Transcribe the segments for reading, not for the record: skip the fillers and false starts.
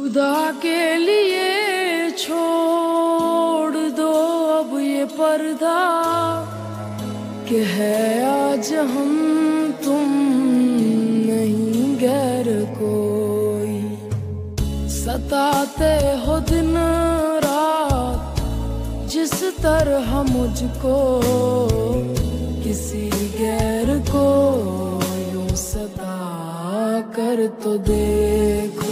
खुदा के लिए छोड़ दो अब ये पर्दा कि है आज हम तुम नहीं गैर कोई। सताते हो दिन रात जिस तरह मुझको, किसी गैर को यूं सता कर तो देखो।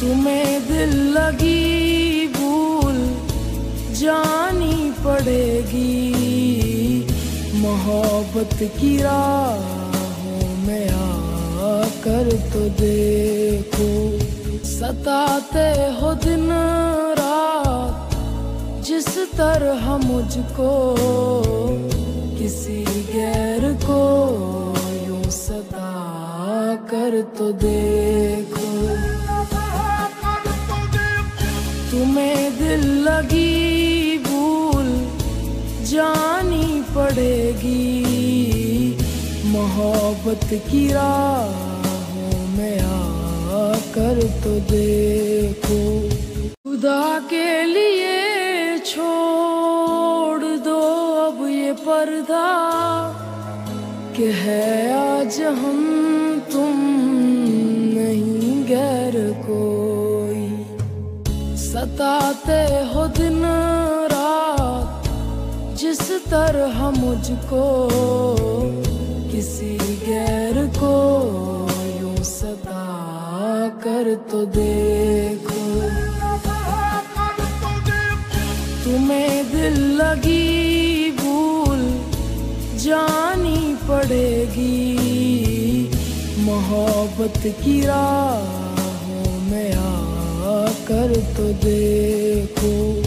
तुम्हें दिल लगी भूल जानी पड़ेगी, मोहब्बत की राहों में आकर तो देखो। सताते हो दिन रात जिस तरह मुझको, किसी गैर को यूं सता कर तो देखो। तुम्हें दिल लगी भूल जानी पड़ेगी, मोहब्बत की राहों में आकर तो देखो। खुदा के लिए छोड़ दो अब ये पर्दा कि है आज हम तुम नहीं गैर कोई। सताते हो दिन रात जिस तरह मुझको, किसी गैर को यूं सता कर तो देखो। तुम्हें दिल लगी भूल जानी पड़ेगी, मोहब्बत की राहों में कर तो देखो।